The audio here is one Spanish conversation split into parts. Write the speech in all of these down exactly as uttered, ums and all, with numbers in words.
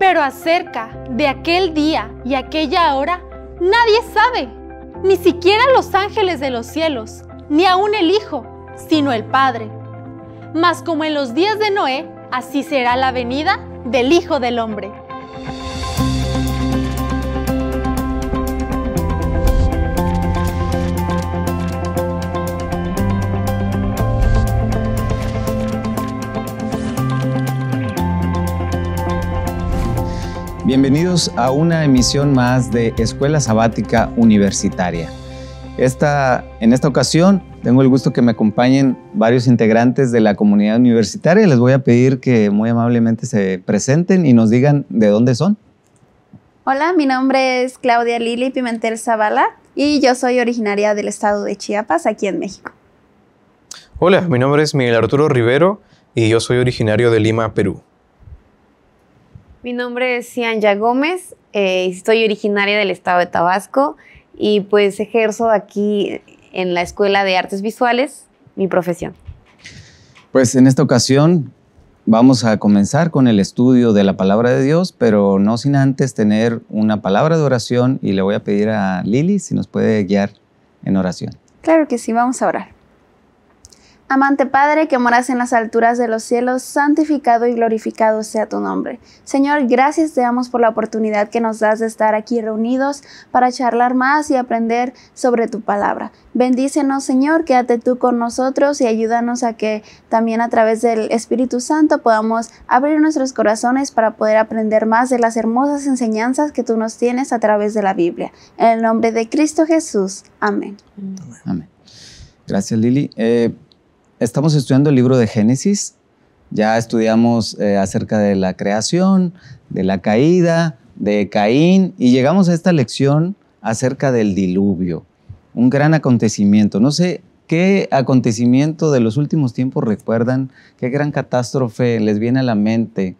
Pero acerca de aquel día y aquella hora, nadie sabe, ni siquiera los ángeles de los cielos, ni aún el Hijo, sino el Padre. Mas como en los días de Noé, así será la venida del Hijo del Hombre. Bienvenidos a una emisión más de Escuela Sabática Universitaria. Esta, en esta ocasión tengo el gusto que me acompañen varios integrantes de la comunidad universitaria. Les voy a pedir que muy amablemente se presenten y nos digan de dónde son. Hola, mi nombre es Claudia Lili Pimentel Zavala y yo soy originaria del estado de Chiapas, aquí en México. Hola, mi nombre es Miguel Arturo Rivero y yo soy originario de Lima, Perú. Mi nombre es Cianya Gómez, eh, soy originaria del estado de Tabasco y pues ejerzo aquí en la Escuela de Artes Visuales mi profesión. Pues en esta ocasión vamos a comenzar con el estudio de la Palabra de Dios, pero no sin antes tener una palabra de oración, y le voy a pedir a Lili si nos puede guiar en oración. Claro que sí, vamos a orar. Amante Padre, que moras en las alturas de los cielos, santificado y glorificado sea tu nombre. Señor, gracias te damos por la oportunidad que nos das de estar aquí reunidos para charlar más y aprender sobre tu palabra. Bendícenos, Señor, quédate tú con nosotros y ayúdanos a que también a través del Espíritu Santo podamos abrir nuestros corazones para poder aprender más de las hermosas enseñanzas que tú nos tienes a través de la Biblia. En el nombre de Cristo Jesús. Amén. Amén. Gracias, Lili. Eh, Estamos estudiando el libro de Génesis. Ya estudiamos eh, acerca de la creación, de la caída, de Caín, y llegamos a esta lección acerca del diluvio, un gran acontecimiento. No sé qué acontecimiento de los últimos tiempos recuerdan, qué gran catástrofe les viene a la mente.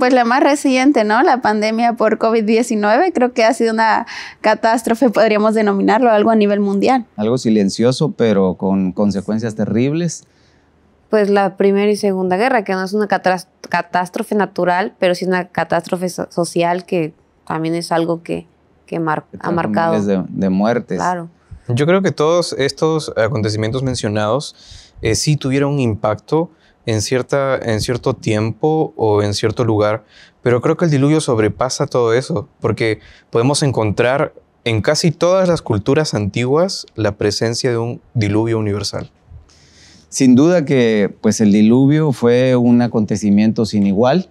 Pues la más reciente, ¿no? La pandemia por COVID diecinueve, creo que ha sido una catástrofe, podríamos denominarlo, algo a nivel mundial. Algo silencioso, pero con consecuencias terribles. Pues la Primera y Segunda Guerra, que no es una catástrofe natural, pero sí una catástrofe so social, que también es algo que, que, mar que ha marcado. Miles de, de muertes. Claro. Yo creo que todos estos acontecimientos mencionados eh, sí tuvieron un impacto en, cierta, en cierto tiempo o en cierto lugar, pero creo que el diluvio sobrepasa todo eso, porque podemos encontrar en casi todas las culturas antiguas la presencia de un diluvio universal. Sin duda que pues, el diluvio fue un acontecimiento sin igual,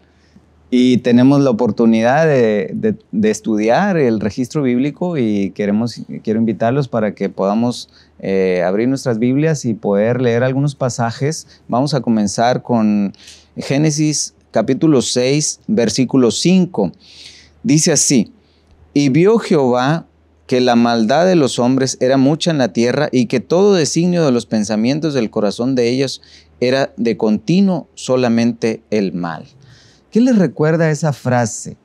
y tenemos la oportunidad de, de, de estudiar el registro bíblico, y queremos, quiero invitarlos para que podamos eh, abrir nuestras Biblias y poder leer algunos pasajes. Vamos a comenzar con Génesis capítulo seis, versículo cinco. Dice así: y vio Jehová que la maldad de los hombres era mucha en la tierra, y que todo designio de los pensamientos del corazón de ellos era de continuo solamente el mal. ¿Qué les recuerda esa frase?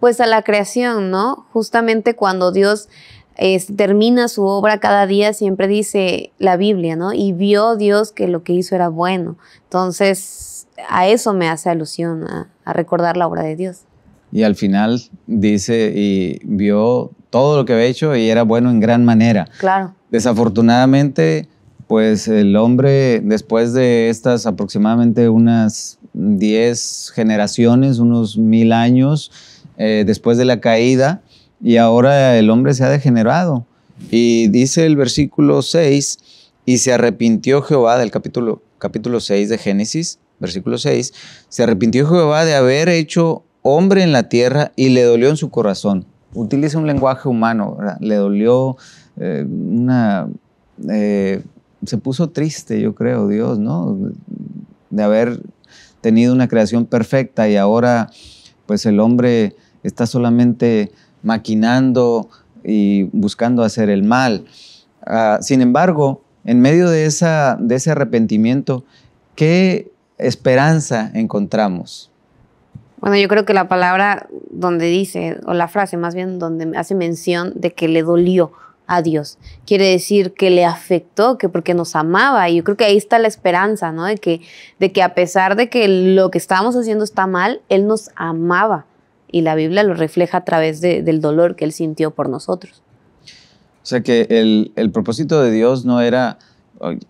Pues a la creación, ¿no? Justamente cuando Dios eh, termina su obra cada día, siempre dice la Biblia, ¿no? Y vio Dios que lo que hizo era bueno. Entonces, a eso me hace alusión, a, a recordar la obra de Dios. Y al final dice, y vio todo lo que había hecho y era bueno en gran manera. Claro. Desafortunadamente, pues el hombre, después de estas aproximadamente unas diez generaciones, unos mil años eh, después de la caída, y ahora el hombre se ha degenerado. Y dice el versículo seis, y se arrepintió Jehová, del capítulo, capítulo seis de Génesis, versículo seis, se arrepintió Jehová de haber hecho hombre en la tierra y le dolió en su corazón. Utiliza un lenguaje humano, ¿verdad? Le dolió eh, una... Eh, se puso triste, yo creo, Dios, ¿no? De haber tenido una creación perfecta, y ahora pues el hombre está solamente maquinando y buscando hacer el mal. Uh, sin embargo, en medio de, esa, de ese arrepentimiento, ¿qué esperanza encontramos? Bueno, yo creo que la palabra donde dice, o la frase más bien, donde hace mención de que le dolió a Dios. Quiere decir que le afectó, que porque nos amaba. Y yo creo que ahí está la esperanza, ¿no? De que, de que a pesar de que lo que estábamos haciendo está mal, Él nos amaba. Y la Biblia lo refleja a través de, del dolor que Él sintió por nosotros. O sea que el, el propósito de Dios no era...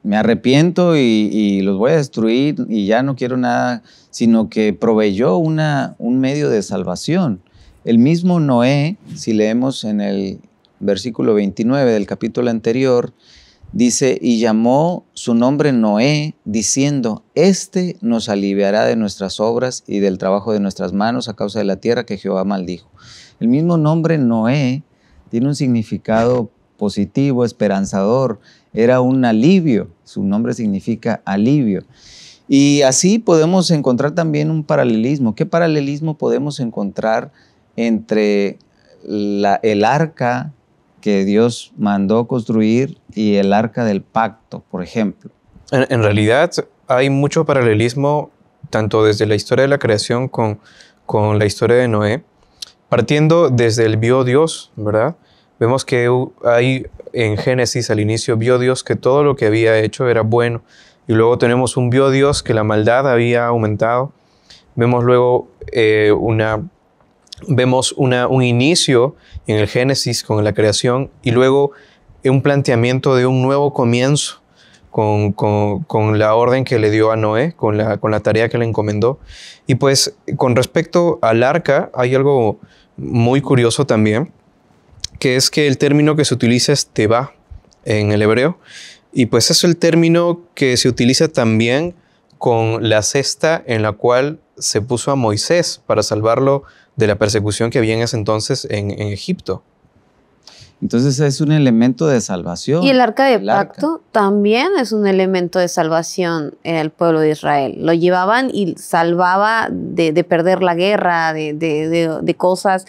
me arrepiento y, y los voy a destruir y ya no quiero nada, sino que proveyó una, un medio de salvación. El mismo Noé, si leemos en el versículo veintinueve del capítulo anterior, dice, y llamó su nombre Noé, diciendo, este nos aliviará de nuestras obras y del trabajo de nuestras manos a causa de la tierra que Jehová maldijo. El mismo nombre Noé tiene un significado positivo, esperanzador, era un alivio, su nombre significa alivio. Y así podemos encontrar también un paralelismo. ¿Qué paralelismo podemos encontrar entre la, el arca que Dios mandó construir y el arca del pacto, por ejemplo? En, en realidad hay mucho paralelismo, tanto desde la historia de la creación con, con la historia de Noé, partiendo desde el vio Dios, ¿verdad? Vemos que hay en Génesis al inicio vio Dios que todo lo que había hecho era bueno. Y luego tenemos un vio Dios que la maldad había aumentado. Vemos luego eh, una, vemos una, un inicio en el Génesis con la creación y luego un planteamiento de un nuevo comienzo con, con, con la orden que le dio a Noé, con la, con la tarea que le encomendó. Y pues con respecto al arca hay algo muy curioso también, que es que el término que se utiliza es teba en el hebreo, y pues es el término que se utiliza también con la cesta en la cual se puso a Moisés para salvarlo de la persecución que había en ese entonces en, en Egipto. Entonces es un elemento de salvación. Y el arca de pacto también es un elemento de salvación en el pueblo de Israel. Lo llevaban y salvaba de, de perder la guerra, de, de, de, de cosas...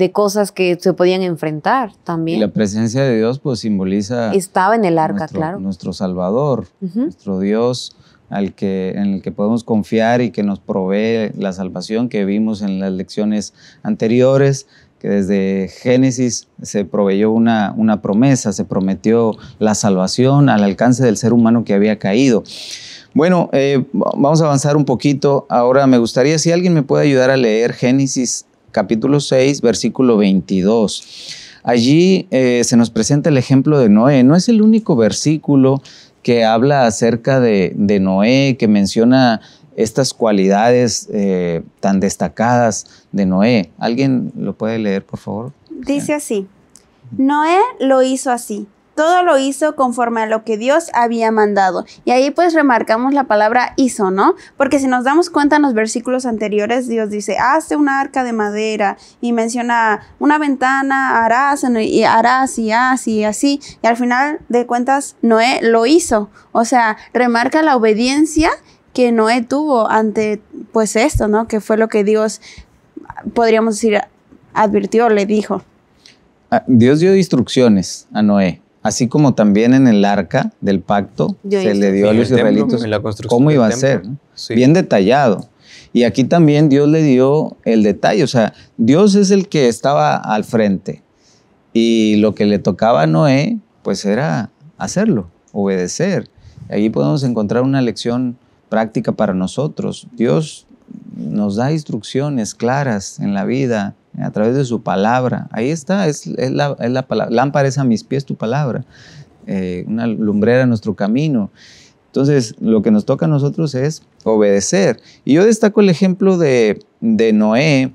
de cosas que se podían enfrentar también. Y la presencia de Dios pues simboliza... Estaba en el arca, nuestro, claro. Nuestro Salvador, uh-huh. Nuestro Dios al que, en el que podemos confiar y que nos provee la salvación que vimos en las lecciones anteriores, que desde Génesis se proveyó una, una promesa, se prometió la salvación al alcance del ser humano que había caído. Bueno, eh, vamos a avanzar un poquito. Ahora me gustaría, si alguien me puede ayudar a leer Génesis capítulo seis, versículo veintidós. Allí eh, se nos presenta el ejemplo de Noé. No es el único versículo que habla acerca de, de Noé, que menciona estas cualidades eh, tan destacadas de Noé. ¿Alguien lo puede leer, por favor? Dice así, Noé lo hizo así. Todo lo hizo conforme a lo que Dios había mandado. Y ahí pues remarcamos la palabra hizo, ¿no? Porque si nos damos cuenta en los versículos anteriores, Dios dice, hazte una arca de madera y menciona una ventana, harás y harás y así y así. Y al final de cuentas, Noé lo hizo. O sea, remarca la obediencia que Noé tuvo ante pues esto, ¿no? Que fue lo que Dios, podríamos decir, advirtió, le dijo. Dios dio instrucciones a Noé. Así como también en el arca del pacto Yo se hice. le dio a los israelitas cómo iba a ser, ¿no? Sí. Bien detallado. Y aquí también Dios le dio el detalle, o sea, Dios es el que estaba al frente y lo que le tocaba a Noé, pues era hacerlo, obedecer. Allí podemos encontrar una lección práctica para nosotros. Dios nos da instrucciones claras en la vida, a través de su palabra. Ahí está, es, es, la, es la palabra. Lámpara es a mis pies tu palabra, eh, una lumbrera en nuestro camino. Entonces, lo que nos toca a nosotros es obedecer. Y yo destaco el ejemplo de, de Noé,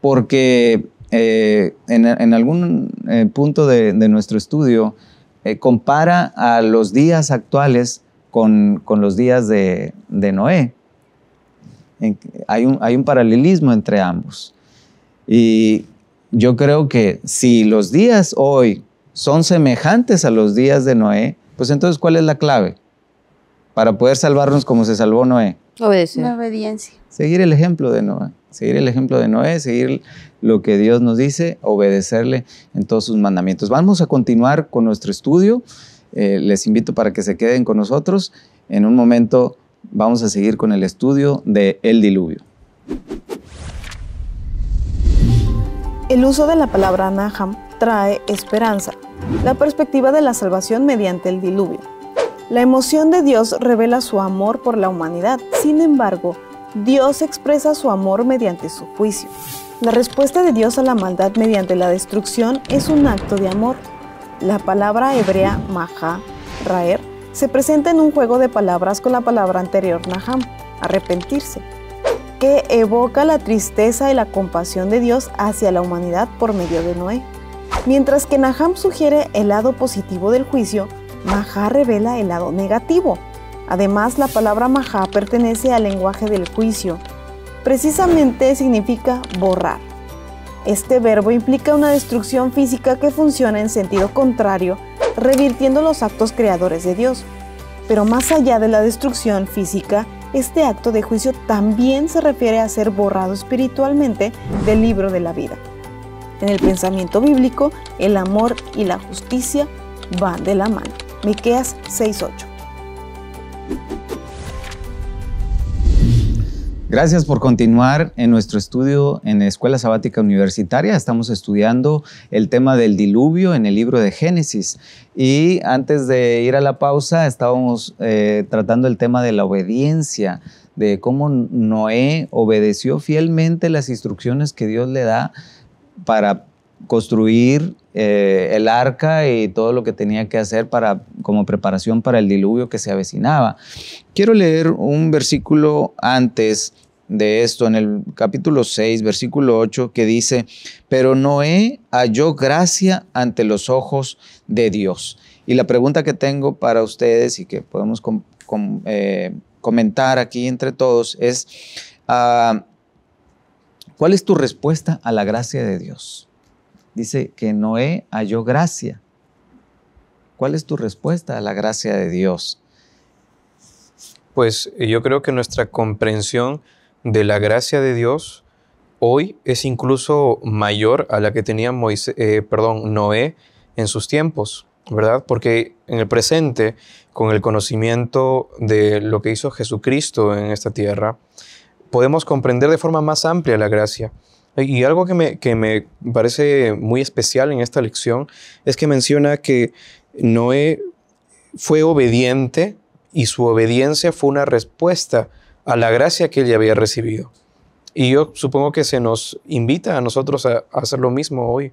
porque eh, en, en algún eh, punto de, de nuestro estudio, eh, compara a los días actuales con, con los días de, de Noé. En, hay, un, hay un paralelismo entre ambos. Y yo creo que si los días hoy son semejantes a los días de Noé, pues entonces, ¿cuál es la clave para poder salvarnos como se salvó Noé? Obedecer. La obediencia. Seguir el ejemplo de Noé. Seguir el ejemplo de Noé, seguir lo que Dios nos dice, obedecerle en todos sus mandamientos. Vamos a continuar con nuestro estudio. Eh, les invito para que se queden con nosotros. En un momento vamos a seguir con el estudio de El Diluvio. El uso de la palabra Naham trae esperanza. La perspectiva de la salvación mediante el diluvio. La emoción de Dios revela su amor por la humanidad. Sin embargo, Dios expresa su amor mediante su juicio. La respuesta de Dios a la maldad mediante la destrucción es un acto de amor. La palabra hebrea maja, raer, se presenta en un juego de palabras con la palabra anterior naham, arrepentirse, que evoca la tristeza y la compasión de Dios hacia la humanidad por medio de Noé. Mientras que naham sugiere el lado positivo del juicio, maja revela el lado negativo. Además, la palabra majá pertenece al lenguaje del juicio. Precisamente significa borrar. Este verbo implica una destrucción física que funciona en sentido contrario, revirtiendo los actos creadores de Dios. Pero más allá de la destrucción física, este acto de juicio también se refiere a ser borrado espiritualmente del libro de la vida. En el pensamiento bíblico, el amor y la justicia van de la mano. Miqueas seis ocho. Gracias por continuar en nuestro estudio en Escuela Sabática Universitaria. Estamos estudiando el tema del diluvio en el libro de Génesis. Y antes de ir a la pausa, estábamos eh, tratando el tema de la obediencia, de cómo Noé obedeció fielmente las instrucciones que Dios le da para construir eh, el arca y todo lo que tenía que hacer para, como preparación para el diluvio que se avecinaba. Quiero leer un versículo antes de esto, en el capítulo seis, versículo ocho, que dice: pero Noé halló gracia ante los ojos de Dios. Y la pregunta que tengo para ustedes y que podemos com com eh, comentar aquí entre todos es, uh, ¿cuál es tu respuesta a la gracia de Dios? Dice que Noé halló gracia. ¿Cuál es tu respuesta a la gracia de Dios? Pues yo creo que nuestra comprensión de la gracia de Dios hoy es incluso mayor a la que tenía Moisés, eh, perdón, Noé en sus tiempos, ¿verdad? Porque en el presente, con el conocimiento de lo que hizo Jesucristo en esta tierra, podemos comprender de forma más amplia la gracia. Y algo que me, que me parece muy especial en esta lección es que menciona que Noé fue obediente y su obediencia fue una respuesta a la gracia que él ya había recibido. Y yo supongo que se nos invita a nosotros a, a hacer lo mismo hoy.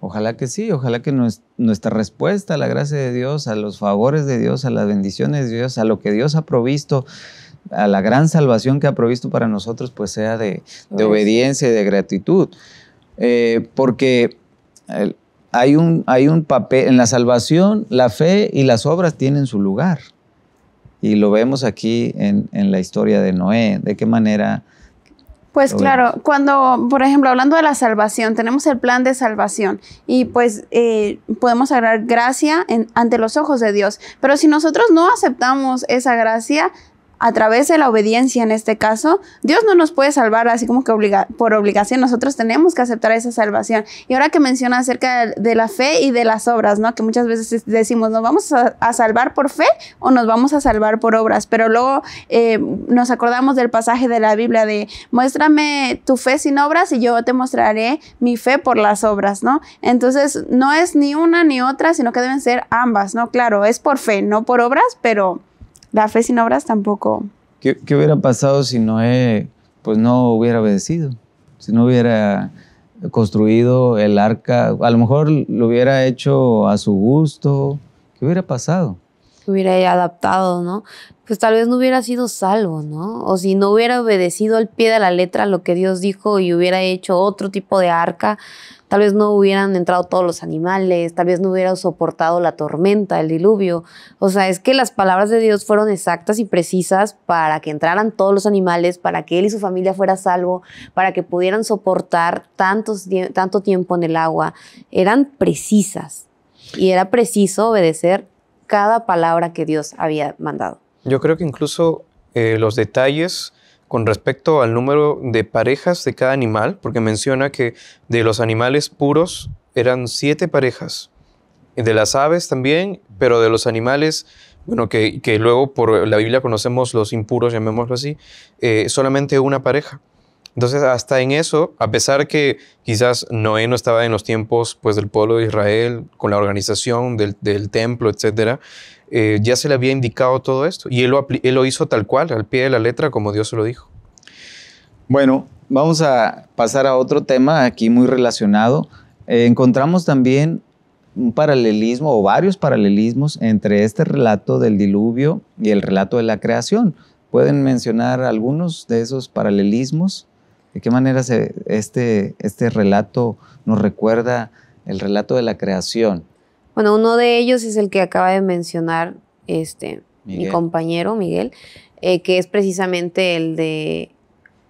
Ojalá que sí, ojalá que nos, nuestra respuesta a la gracia de Dios, a los favores de Dios, a las bendiciones de Dios, a lo que Dios ha provisto, a la gran salvación que ha provisto para nosotros, pues sea de, de obediencia y de gratitud. Eh, porque eh, hay un, hay un papel, en la salvación, la fe y las obras tienen su lugar. Y lo vemos aquí en, en la historia de Noé. ¿De qué manera? Pues claro, cuando, por ejemplo, hablando de la salvación, tenemos el plan de salvación y pues eh, podemos agarrar gracia en, ante los ojos de Dios. Pero si nosotros no aceptamos esa gracia, a través de la obediencia en este caso, Dios no nos puede salvar así como que obliga, por obligación. Nosotros tenemos que aceptar esa salvación. Y ahora que menciona acerca de, de la fe y de las obras, ¿no? Que muchas veces decimos, ¿nos vamos a, a salvar por fe o nos vamos a salvar por obras? Pero luego eh, nos acordamos del pasaje de la Biblia de muéstrame tu fe sin obras y yo te mostraré mi fe por las obras, ¿no? Entonces, no es ni una ni otra, sino que deben ser ambas, ¿no? Claro, es por fe, no por obras, pero la fe sin obras tampoco. ¿Qué, qué hubiera pasado si Noé pues no hubiera obedecido? Si no hubiera construido el arca, a lo mejor lo hubiera hecho a su gusto. ¿Qué hubiera pasado? Se hubiera adaptado, ¿no? Pues tal vez no hubiera sido salvo, ¿no? O si no hubiera obedecido al pie de la letra lo que Dios dijo y hubiera hecho otro tipo de arca, tal vez no hubieran entrado todos los animales, tal vez no hubiera soportado la tormenta, el diluvio. O sea, es que las palabras de Dios fueron exactas y precisas para que entraran todos los animales, para que él y su familia fuera salvo, para que pudieran soportar tantos, tanto tiempo en el agua. Eran precisas y era preciso obedecer cada palabra que Dios había mandado. Yo creo que incluso eh, los detalles con respecto al número de parejas de cada animal, porque menciona que de los animales puros eran siete parejas, de las aves también, pero de los animales, bueno, que, que luego por la Biblia conocemos los impuros, llamémoslo así, eh, solamente una pareja. Entonces, hasta en eso, a pesar que quizás Noé no estaba en los tiempos pues, del pueblo de Israel, con la organización del, del templo, etcétera, eh, ya se le había indicado todo esto. Y él lo, él lo hizo tal cual, al pie de la letra, como Dios se lo dijo. Bueno, vamos a pasar a otro tema aquí muy relacionado. Eh, encontramos también un paralelismo o varios paralelismos entre este relato del diluvio y el relato de la creación. ¿Pueden mencionar algunos de esos paralelismos? ¿De qué manera se, este, este relato nos recuerda el relato de la creación? Bueno, uno de ellos es el que acaba de mencionar este, mi compañero Miguel, eh, que es precisamente el de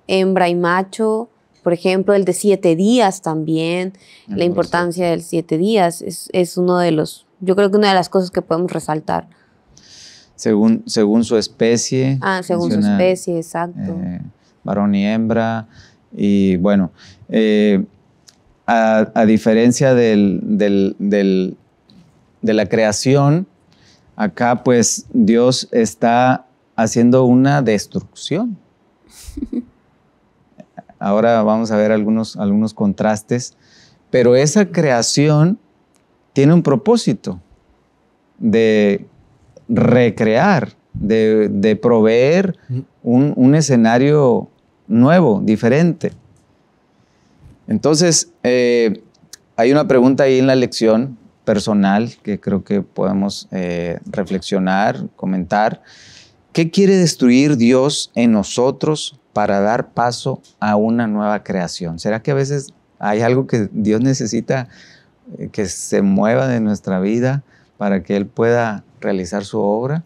hembra y macho, por ejemplo, el de siete días también, la importancia del siete días es, es uno de los, yo creo que una de las cosas que podemos resaltar. Según, según su especie. Ah, según su especie, exacto. Eh, varón y hembra. Y bueno, eh, a, a diferencia del, del, del, de la creación, acá pues Dios está haciendo una destrucción. Ahora vamos a ver algunos, algunos contrastes, pero esa creación tiene un propósito de recrear, de, de proveer un, un escenario nuevo, diferente. Entonces, eh, hay una pregunta ahí en la lección personal que creo que podemos eh, reflexionar, comentar. ¿Qué quiere destruir Dios en nosotros para dar paso a una nueva creación? ¿Será que a veces hay algo que Dios necesita eh, que se mueva de nuestra vida para que Él pueda realizar su obra?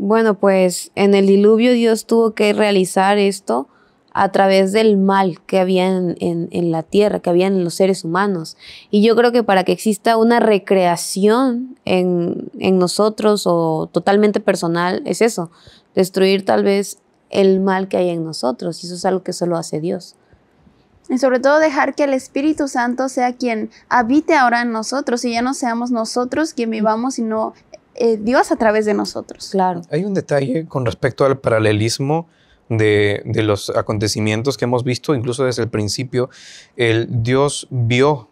Bueno, pues en el diluvio Dios tuvo que realizar esto a través del mal que había en, en, en la tierra, que había en los seres humanos. Y yo creo que para que exista una recreación en, en nosotros o totalmente personal, es eso, destruir tal vez el mal que hay en nosotros. Y eso es algo que solo hace Dios. Y sobre todo dejar que el Espíritu Santo sea quien habite ahora en nosotros y ya no seamos nosotros quien vivamos, sino eh, Dios a través de nosotros. Claro. Hay un detalle con respecto al paralelismo de, de los acontecimientos que hemos visto, incluso desde el principio. El Dios vio,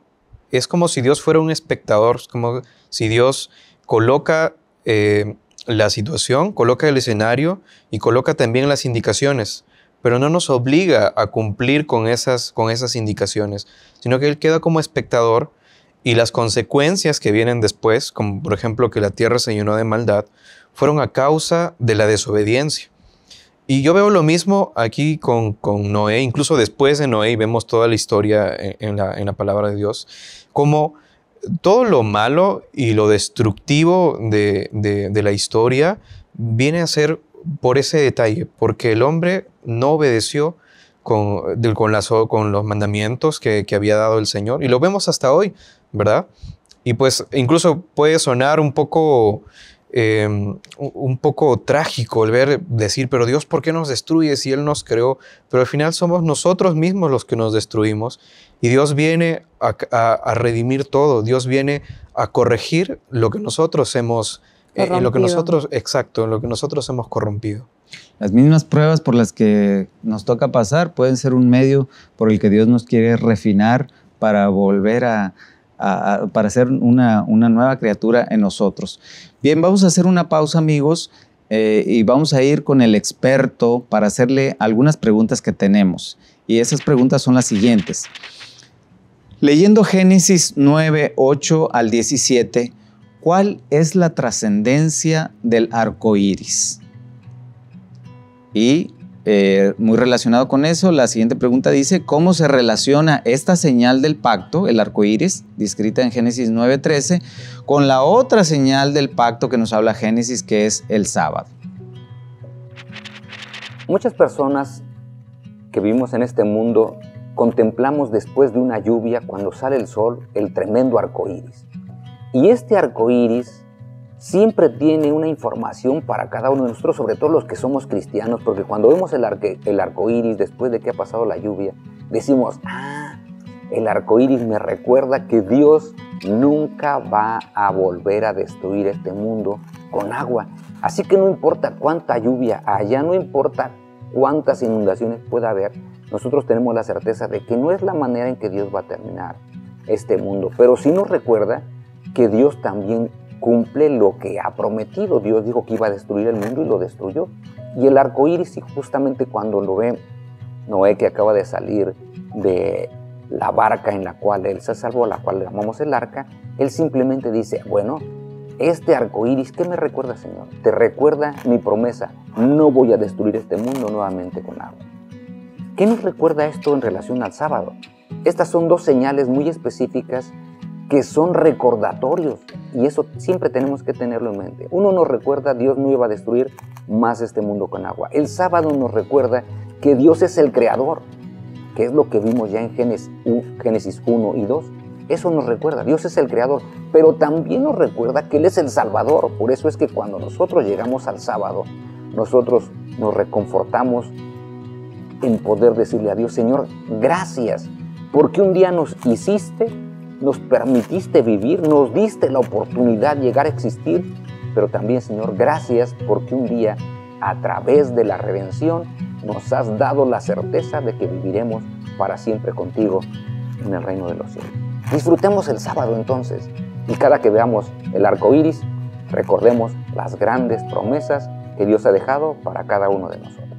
es como si Dios fuera un espectador, es como si Dios coloca eh, la situación, coloca el escenario y coloca también las indicaciones, pero no nos obliga a cumplir con esas, con esas indicaciones, sino que él queda como espectador y las consecuencias que vienen después, como por ejemplo que la tierra se llenó de maldad, fueron a causa de la desobediencia. Y yo veo lo mismo aquí con, con Noé, incluso después de Noé, y vemos toda la historia en, en, la, en la palabra de Dios, como todo lo malo y lo destructivo de, de, de la historia viene a ser por ese detalle, porque el hombre no obedeció con, de, con, las, con los mandamientos que, que había dado el Señor. Y lo vemos hasta hoy, ¿verdad? Y pues incluso puede sonar un poco, eh, un poco trágico el ver, decir, pero Dios, ¿por qué nos destruye si Él nos creó? Pero al final somos nosotros mismos los que nos destruimos. Y Dios viene a, a, a redimir todo. Dios viene a corregir lo que nosotros hemos Eh, en lo que nosotros, exacto, en lo que nosotros hemos corrompido. Las mismas pruebas por las que nos toca pasar pueden ser un medio por el que Dios nos quiere refinar para volver a, a, a para ser una, una nueva criatura en nosotros. Bien, vamos a hacer una pausa, amigos, eh, y vamos a ir con el experto para hacerle algunas preguntas que tenemos. Y esas preguntas son las siguientes. Leyendo Génesis nueve, ocho al diecisiete, ¿cuál es la trascendencia del arco iris? Y eh, muy relacionado con eso, la siguiente pregunta dice, ¿cómo se relaciona esta señal del pacto, el arco iris, descrita en Génesis nueve trece, con la otra señal del pacto que nos habla Génesis, que es el sábado? Muchas personas que vivimos en este mundo contemplamos después de una lluvia, cuando sale el sol, el tremendo arco iris. Y este arco iris siempre tiene una información para cada uno de nosotros, sobre todo los que somos cristianos, porque cuando vemos el, arque, el arco iris después de que ha pasado la lluvia, decimos, ah, el arco iris me recuerda que Dios nunca va a volver a destruir este mundo con agua. Así que no importa cuánta lluvia haya, no importa cuántas inundaciones pueda haber, nosotros tenemos la certeza de que no es la manera en que Dios va a terminar este mundo, pero sí nos recuerda que Dios también cumple lo que ha prometido. Dios dijo que iba a destruir el mundo y lo destruyó. Y el arco iris, y justamente cuando lo ve Noé, que acaba de salir de la barca en la cual él se salvó, la cual le llamamos el arca, él simplemente dice: bueno, este arco iris, ¿qué me recuerda, Señor? Te recuerda mi promesa: no voy a destruir este mundo nuevamente con agua. ¿Qué nos recuerda esto en relación al sábado? Estas son dos señales muy específicas que son recordatorios, y eso siempre tenemos que tenerlo en mente. Uno nos recuerda: Dios no iba a destruir más este mundo con agua. El sábado nos recuerda que Dios es el creador, que es lo que vimos ya en Génesis uno y dos. Eso nos recuerda, Dios es el creador, pero también nos recuerda que Él es el salvador. Por eso es que cuando nosotros llegamos al sábado, nosotros nos reconfortamos en poder decirle a Dios: Señor, gracias, porque un día nos hiciste, nos permitiste vivir, nos diste la oportunidad de llegar a existir, pero también, Señor, gracias porque un día, a través de la redención, nos has dado la certeza de que viviremos para siempre contigo en el reino de los cielos. Disfrutemos el sábado entonces, y cada que veamos el arco iris, recordemos las grandes promesas que Dios ha dejado para cada uno de nosotros.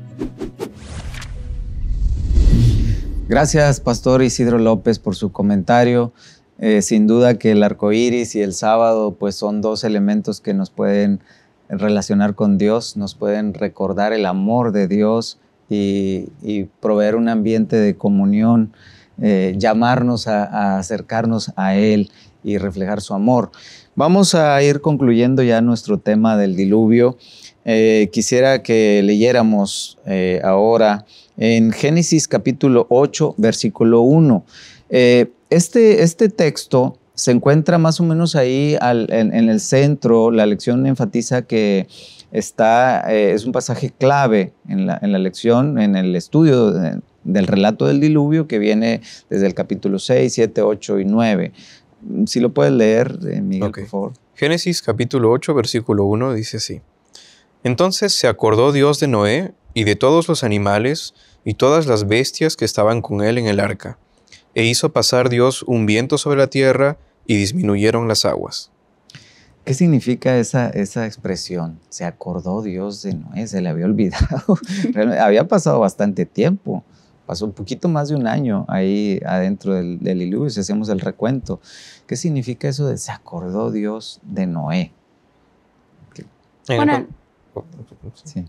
Gracias, Pastor Isidro López, por su comentario. Eh, sin duda que el arco iris y el sábado pues son dos elementos que nos pueden relacionar con Dios, nos pueden recordar el amor de Dios y, y proveer un ambiente de comunión, eh, llamarnos a, a acercarnos a Él y reflejar su amor. Vamos a ir concluyendo ya nuestro tema del diluvio. Eh, quisiera que leyéramos eh, ahora en Génesis capítulo ocho, versículo uno. Eh, Este, este texto se encuentra más o menos ahí al, en, en el centro. La lección enfatiza que está, eh, es un pasaje clave en la, en la lección, en el estudio de, del relato del diluvio, que viene desde el capítulo seis, siete, ocho y nueve. Si lo puedes leer, eh, Miguel, okay, por favor. Génesis capítulo ocho, versículo uno, dice así: Entonces se acordó Dios de Noé y de todos los animales y todas las bestias que estaban con él en el arca. E hizo pasar Dios un viento sobre la tierra y disminuyeron las aguas. ¿Qué significa esa, esa expresión? Se acordó Dios de Noé, se le había olvidado. Había pasado bastante tiempo, pasó un poquito más de un año ahí adentro del diluvio, si hacemos el recuento. ¿Qué significa eso de se acordó Dios de Noé? Bueno, sí.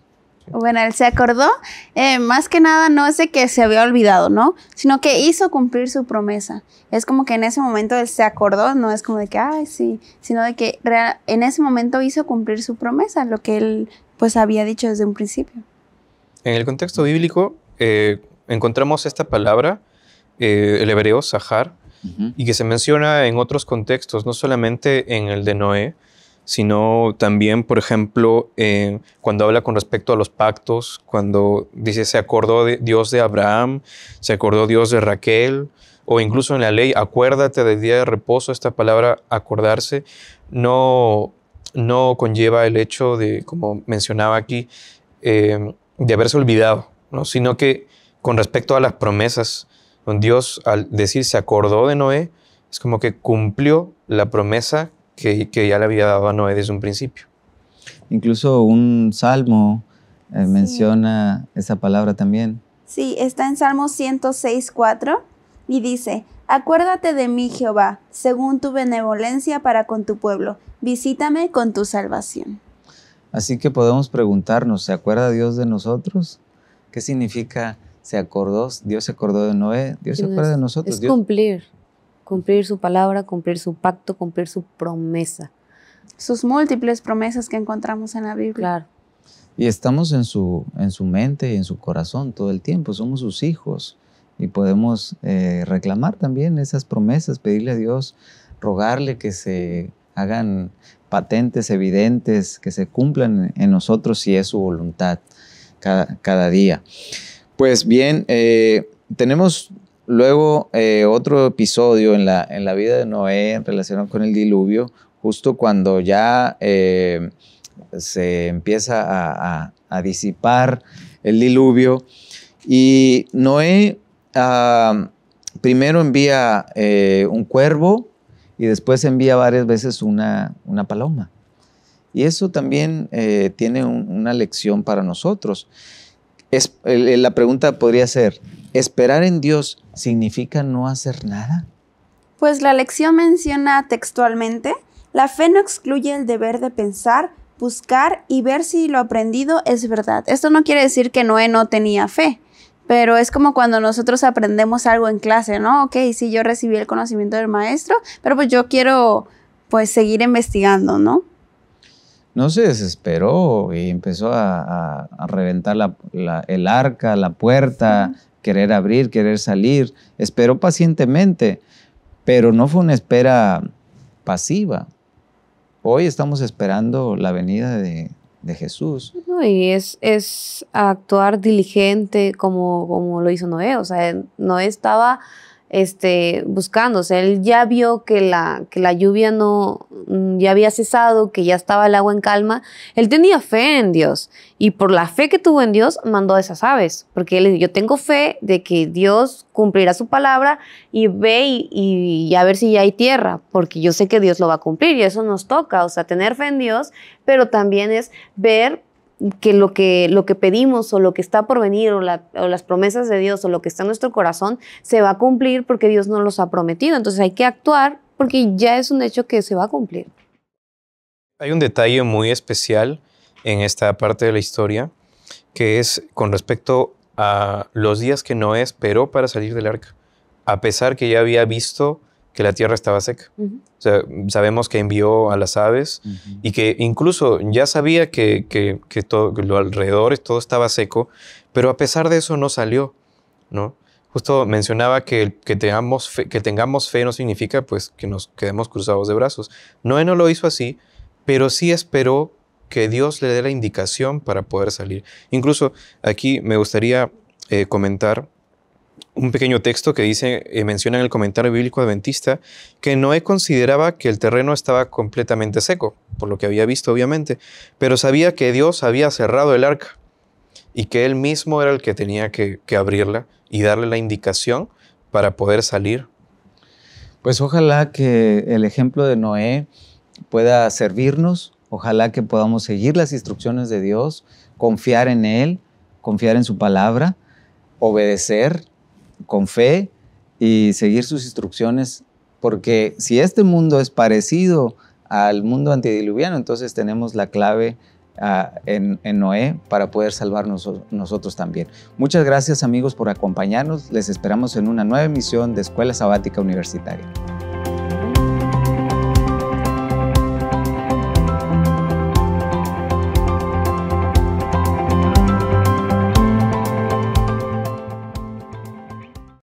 Bueno, él se acordó, eh, más que nada no es de que se había olvidado, ¿no? Sino que hizo cumplir su promesa. Es como que en ese momento él se acordó, no es como de que, ay, sí, sino de que en ese momento hizo cumplir su promesa, lo que él pues había dicho desde un principio. En el contexto bíblico eh, encontramos esta palabra, eh, el hebreo sahar, uh-huh, y que se menciona en otros contextos, no solamente en el de Noé, sino también, por ejemplo, eh, cuando habla con respecto a los pactos, cuando dice se acordó de Dios de Abraham, se acordó Dios de Raquel, o incluso en la ley, acuérdate del día de reposo. Esta palabra acordarse no, no conlleva el hecho de, como mencionaba aquí, eh, de haberse olvidado, ¿no? Sino que con respecto a las promesas, Dios al decir se acordó de Noé, es como que cumplió la promesa Que, que ya le había dado a Noé desde un principio. Incluso un salmo eh, sí. menciona esa palabra también. Sí, está en Salmo ciento seis, cuatro y dice: Acuérdate de mí, Jehová, según tu benevolencia para con tu pueblo. Visítame con tu salvación. Así que podemos preguntarnos, ¿se acuerda Dios de nosotros? ¿Qué significa se acordó? Dios se acordó de Noé, Dios se acuerda de nosotros. Es Dios. Cumplir. Cumplir su palabra, cumplir su pacto, cumplir su promesa. Sus múltiples promesas que encontramos en la Biblia. Claro. Y estamos en su, en su mente y en su corazón todo el tiempo. Somos sus hijos y podemos eh, reclamar también esas promesas, pedirle a Dios, rogarle que se hagan patentes, evidentes, que se cumplan en nosotros si es su voluntad cada, cada día. Pues bien, eh, tenemos... Luego, eh, otro episodio en la, en la vida de Noé relacionado con el diluvio, justo cuando ya eh, se empieza a, a, a disipar el diluvio, Y Noé uh, primero envía eh, un cuervo y después envía varias veces una, una paloma. Y eso también eh, tiene un, una lección para nosotros. Es, el, la pregunta podría ser, ¿esperar en Dios significa no hacer nada? Pues la lección menciona textualmente, la fe no excluye el deber de pensar, buscar y ver si lo aprendido es verdad. Esto no quiere decir que Noé no tenía fe, pero es como cuando nosotros aprendemos algo en clase, ¿no? Ok, sí, yo recibí el conocimiento del maestro, pero pues yo quiero pues seguir investigando, ¿no? No se desesperó y empezó a, a, a reventar la, la, el arca, la puerta, sí. Querer abrir, querer salir. Esperó pacientemente, pero no fue una espera pasiva. Hoy estamos esperando la venida de, de Jesús. No, y es, es actuar diligente como, como lo hizo Noé. O sea, Noé estaba este, buscando. O sea, él ya vio que la, que la lluvia no, ya había cesado, que ya estaba el agua en calma. Él tenía fe en Dios. Y por la fe que tuvo en Dios, mandó a esas aves. Porque él dijo, yo tengo fe de que Dios cumplirá su palabra y ve y, y, y a ver si ya hay tierra. Porque yo sé que Dios lo va a cumplir y eso nos toca. O sea, tener fe en Dios, pero también es ver que lo que, lo que pedimos o lo que está por venir o, la, o las promesas de Dios o lo que está en nuestro corazón se va a cumplir porque Dios nos los ha prometido. Entonces hay que actuar porque ya es un hecho que se va a cumplir. Hay un detalle muy especial en esta parte de la historia que es con respecto a los días que Noé esperó para salir del arca, a pesar que ya había visto que la tierra estaba seca. Uh-huh. O sea, sabemos que envió a las aves uh-huh. y que incluso ya sabía que, que, que, todo, que lo alrededor todo estaba seco, pero a pesar de eso no salió, ¿no? Justo mencionaba que, que, tengamos fe, que tengamos fe no significa pues, que nos quedemos cruzados de brazos. Noé no lo hizo así, pero sí esperó que Dios le dé la indicación para poder salir. Incluso aquí me gustaría eh, comentar un pequeño texto que dice, eh, menciona en el comentario bíblico adventista que Noé consideraba que el terreno estaba completamente seco, por lo que había visto obviamente, pero sabía que Dios había cerrado el arca y que él mismo era el que tenía que, que abrirla y darle la indicación para poder salir. Pues ojalá que el ejemplo de Noé pueda servirnos. Ojalá que podamos seguir las instrucciones de Dios, confiar en Él, confiar en su palabra, obedecer con fe y seguir sus instrucciones. Porque si este mundo es parecido al mundo antediluviano, entonces tenemos la clave uh, en, en Noé para poder salvarnos nosotros también. Muchas gracias amigos por acompañarnos. Les esperamos en una nueva emisión de Escuela Sabática Universitaria.